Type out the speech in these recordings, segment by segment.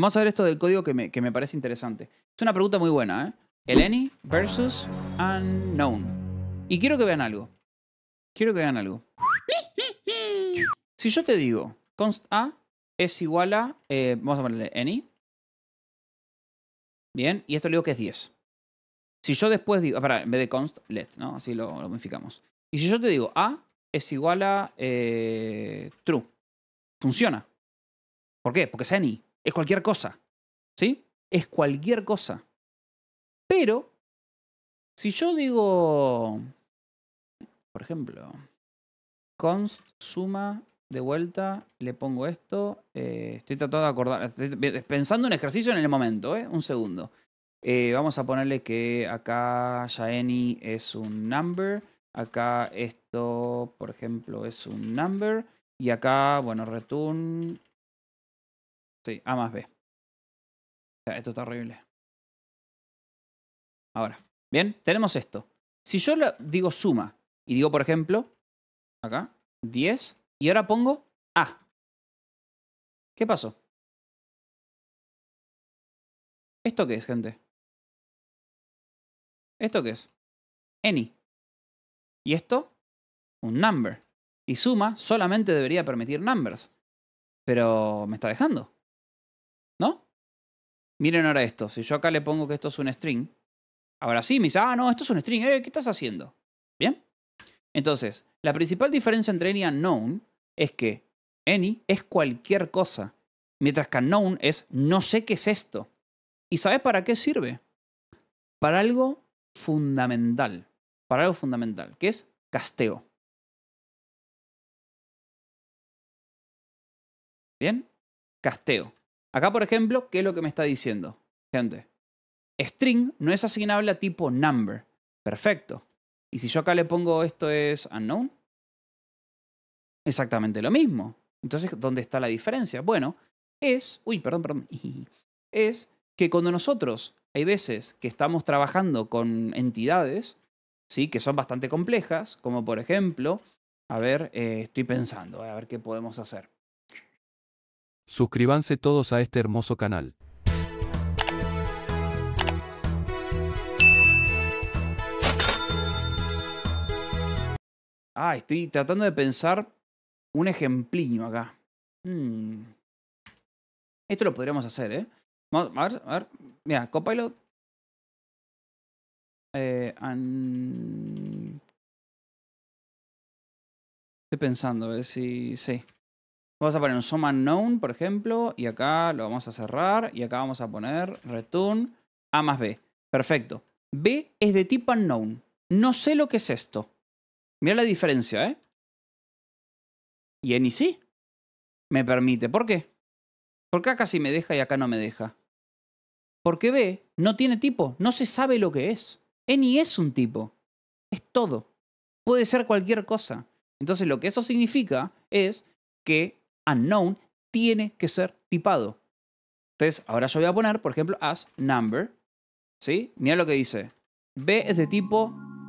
Vamos a ver esto del código que me parece interesante. Es una pregunta muy buena, ¿eh? El any versus unknown. Y quiero que vean algo. Quiero que vean algo. Si yo te digo const a es igual a... vamos a ponerle any. Bien, y esto le digo que es 10. Si yo después digo... Espera, en vez de const, let, ¿no? Así lo modificamos. Y si yo te digo a es igual a true. Funciona. ¿Por qué? Porque es any. Es cualquier cosa, ¿sí? Es cualquier cosa. Pero, si yo digo, por ejemplo, const suma, de vuelta, le pongo esto. Estoy tratando de acordar, estoy pensando un ejercicio en el momento, ¿eh? Un segundo. Vamos a ponerle que acá ya any es un number. Acá esto, por ejemplo, es un number. Y acá, bueno, return... Sí, A más B. Esto está horrible. Ahora, bien, tenemos esto. Si yo le digo suma y digo, por ejemplo, acá, 10, y ahora pongo A. ¿Qué pasó? ¿Esto qué es, gente? ¿Esto qué es? Any. Y esto, un number. Y suma solamente debería permitir numbers. Pero me está dejando. ¿No? Miren ahora esto. Si yo acá le pongo que esto es un string, ahora sí me dice, ah, no, esto es un string. ¿Qué estás haciendo? ¿Bien? Entonces, la principal diferencia entre any y unknown es que any es cualquier cosa, mientras que unknown es no sé qué es esto. ¿Y sabes para qué sirve? Para algo fundamental. Para algo fundamental, que es casteo. ¿Bien? Casteo. Acá, por ejemplo, ¿qué es lo que me está diciendo? Gente, string no es asignable a tipo number. Perfecto. Y si yo acá le pongo esto es unknown, exactamente lo mismo. Entonces, ¿dónde está la diferencia? Bueno, es... Uy, perdón. Es que cuando nosotros, hay veces que estamos trabajando con entidades, ¿sí? Que son bastante complejas, como por ejemplo, a ver, estoy pensando, a ver qué podemos hacer. Suscríbanse todos a este hermoso canal. Ah, estoy tratando de pensar un ejempliño acá. Esto lo podríamos hacer, ¿eh? A ver. Mira, Copilot. Estoy pensando, a ver si... Sí. Vamos a poner un sum unknown, por ejemplo, y acá lo vamos a cerrar, y acá vamos a poner return A más B. Perfecto. B es de tipo unknown. No sé lo que es esto. Mira la diferencia, ¿eh? Y any sí me permite. ¿Por qué? Porque acá sí me deja y acá no me deja. Porque B no tiene tipo. No se sabe lo que es. Any es un tipo. Es todo. Puede ser cualquier cosa. Entonces lo que eso significa es que unknown tiene que ser tipado. Entonces, ahora yo voy a poner, por ejemplo, as number. ¿Sí? Mira lo que dice. B es de tipo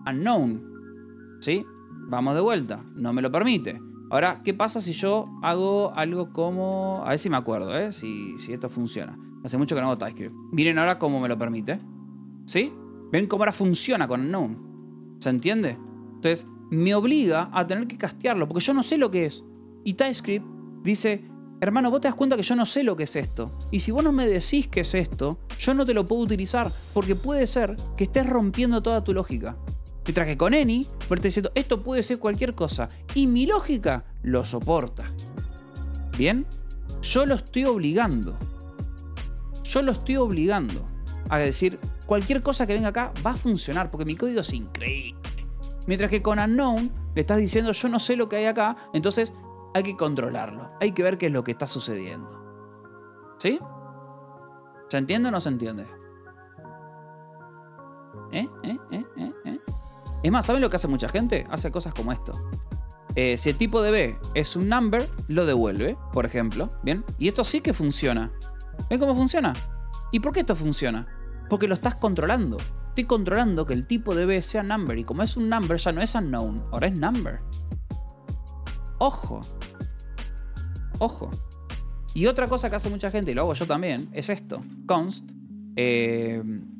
unknown. ¿Sí? Vamos de vuelta. No me lo permite. Ahora, ¿qué pasa si yo hago algo como... A ver si me acuerdo, ¿eh? Si esto funciona. Hace mucho que no hago TypeScript. Miren ahora cómo me lo permite. ¿Sí? Ven cómo ahora funciona con unknown. ¿Se entiende? Entonces, me obliga a tener que castearlo porque yo no sé lo que es. Y TypeScript dice, hermano, vos te das cuenta que yo no sé lo que es esto. Y si vos no me decís qué es esto, yo no te lo puedo utilizar. Porque puede ser que estés rompiendo toda tu lógica. Mientras que con any, vos estás diciendo, esto puede ser cualquier cosa. Y mi lógica lo soporta. ¿Bien? Yo lo estoy obligando. Yo lo estoy obligando a decir, cualquier cosa que venga acá va a funcionar. Porque mi código es increíble. Mientras que con unknown le estás diciendo, yo no sé lo que hay acá. Entonces... hay que controlarlo. Hay que ver qué es lo que está sucediendo. ¿Sí? ¿Se entiende o no se entiende? Es más, ¿saben lo que hace mucha gente? Hace cosas como esto. Si el tipo de B es un number, lo devuelve, por ejemplo. ¿Bien? Y esto sí que funciona. ¿Ven cómo funciona? ¿Y por qué esto funciona? Porque lo estás controlando. Estoy controlando que el tipo de B sea number. Y como es un number, ya no es unknown. Ahora es number. Ojo. Y otra cosa que hace mucha gente, y lo hago yo también, es esto. Const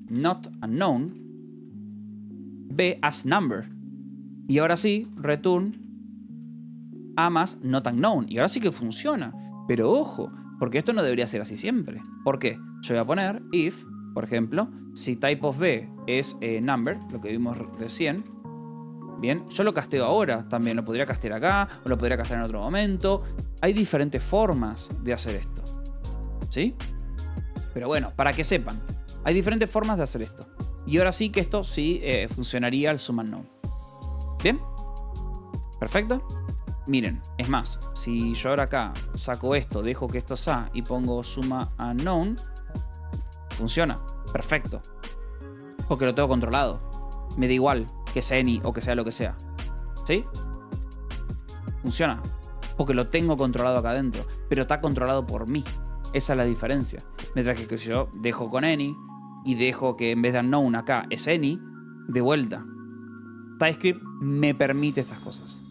not unknown b as number. Y ahora sí, return a más not unknown. Y ahora sí que funciona. Pero ojo, porque esto no debería ser así siempre. ¿Por qué? Yo voy a poner if, por ejemplo, si type of b es number, lo que vimos recién. Bien, yo lo casteo ahora, también lo podría castear acá, o lo podría castear en otro momento. Hay diferentes formas de hacer esto, ¿sí? Pero bueno, para que sepan, hay diferentes formas de hacer esto. Y ahora sí que esto sí funcionaría el sum unknown. ¿Bien? Perfecto. Miren, es más, si yo ahora acá saco esto, dejo que esto sea y pongo suma unknown, funciona, perfecto. Porque lo tengo controlado. Me da igual que sea any o que sea lo que sea. ¿Sí? Funciona. Porque lo tengo controlado acá adentro. Pero está controlado por mí. Esa es la diferencia. Mientras que si yo dejo con any y dejo que en vez de unknown acá es any, de vuelta, TypeScript me permite estas cosas.